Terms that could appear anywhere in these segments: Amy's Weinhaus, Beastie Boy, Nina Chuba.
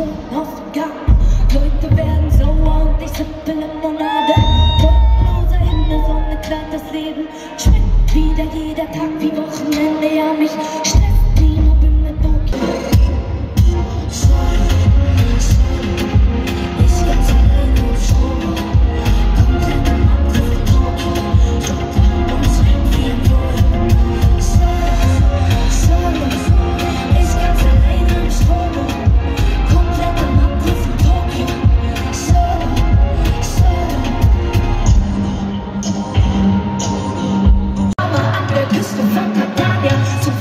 Tonaufgang. Leute werden sauer und ich sippe Limonade. Wolkenlose Himmel, Sonne, klar das Leben. Schmeckt wieder jeder Tag wie Wochenende. Ja, mich stresst die Mobbing mit Tokio.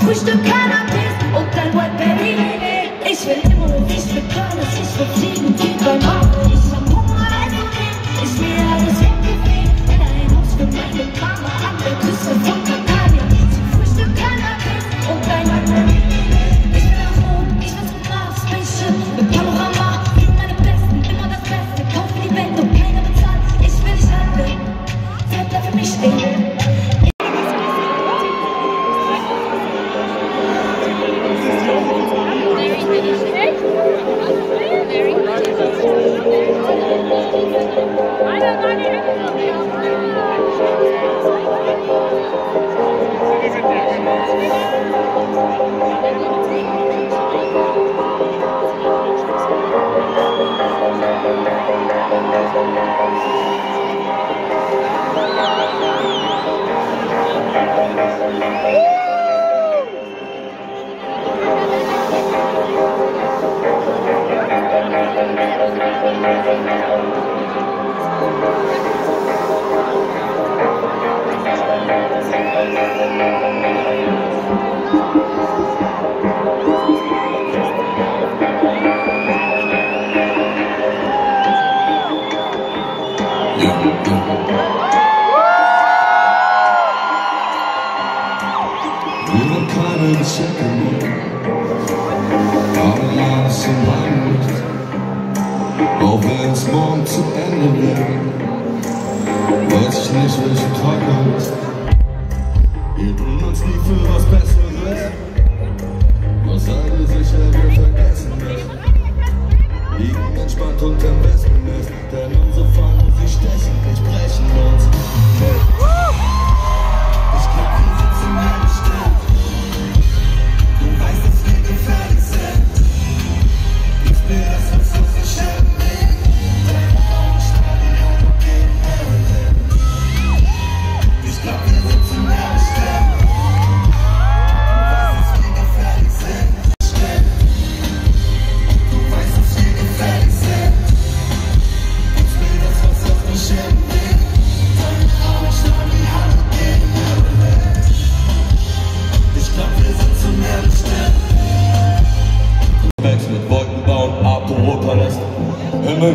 Frühstück Cannabis und dein Whiteberry. Ich will immer und ich will Körners, ich will fliegen wie beim Mond. Ich hab Hunger, also nehm ich mir alles weggewählt. In ein Haus mit meinem Mama an der Küste von Catania. Zum Frühstück Cannabis und dein Whiteberry. Ich will nach oben, ich will zum Mars, Spaceship mit Panorama. Für meine Besten, immer das Beste, kauf mir die Welt und keiner bezahlt. Ich will dich halten, bleib da für mich stehen.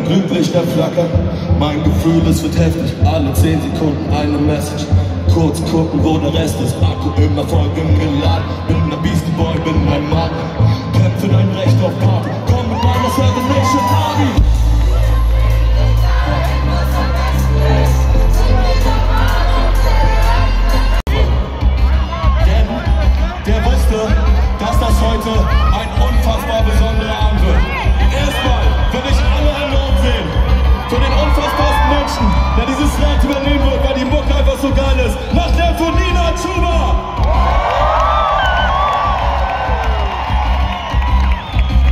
Glücklich, der Flacker, mein Gefühl, es wird heftig. Alle 10 Sekunden eine Message. Kurz gucken, wo der Rest ist. Akku immer voll geladen. Bin der Beastie Boy, bin mein Mann. Kämpfe dein Recht auf Party. Komm mit meiner Celebration Party. Der wusste, dass das heute ein unfassbar besonderer Abend wird. Erstmal will ich alle einen Lob sehen für den unfassbarsten Menschen, der dieses Land übernehmen wird, weil die Mucke einfach so geil ist. Nach der von Nina Chuba!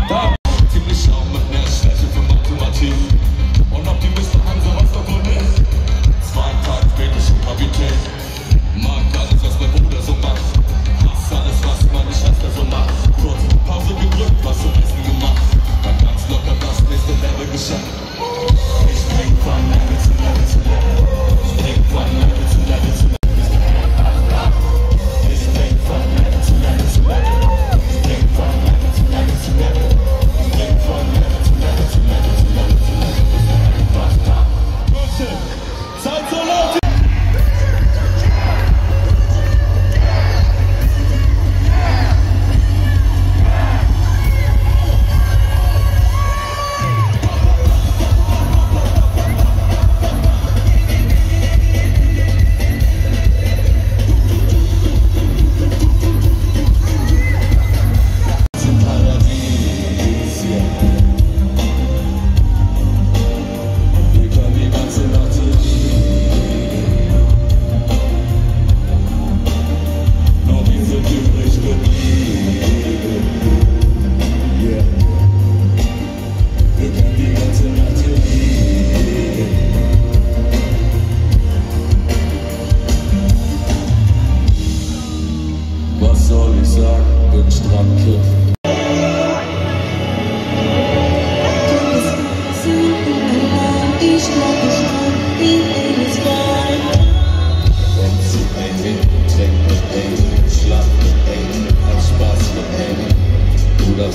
Da ziemlich Schaum mit einer Schwäche für Mathematik und Optimisten an sowas verbunden ist. 2 Tage später schon Kapitän. Mag alles, was mein Bruder so macht. Hass alles, was meine Schwester so macht. Kurz Pause gedrückt, was so ist.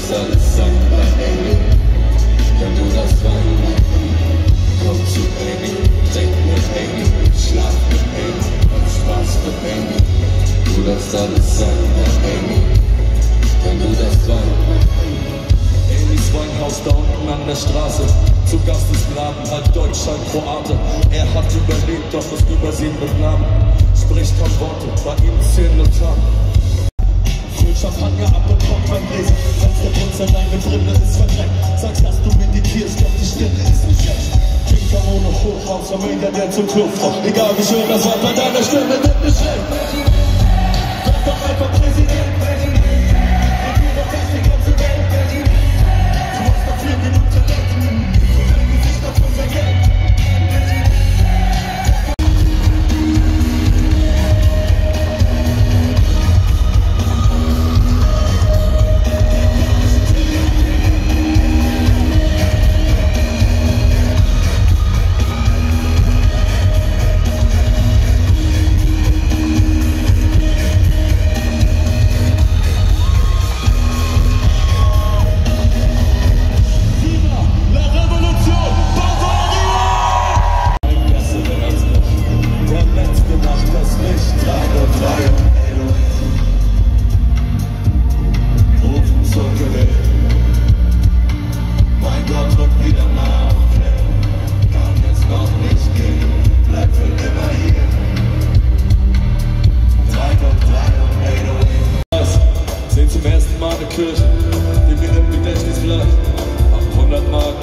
Amy's Weinhaus da unten an der Straße, zu Gast im Laden, halb Deutsch, halb Kroate. Hat überlebt, doch ist übersehen mit Namen, spricht kaum Worte, bei ihm zählen und Taten. Füll Champagner ab und kommt beim Lesen, als der Putzerlein mit Rinde ist verdreckt. Sagst, dass du meditierst, doch die Stimme ist nicht schlecht. Kicker ohne Hochhaus, am Ende der zum Club braucht. Egal wie schön das war, bei deiner Stimme wird nicht schlecht.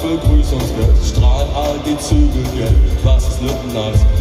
Begrüßungswert, strahlen all die Züge, was ist Lippenhaft?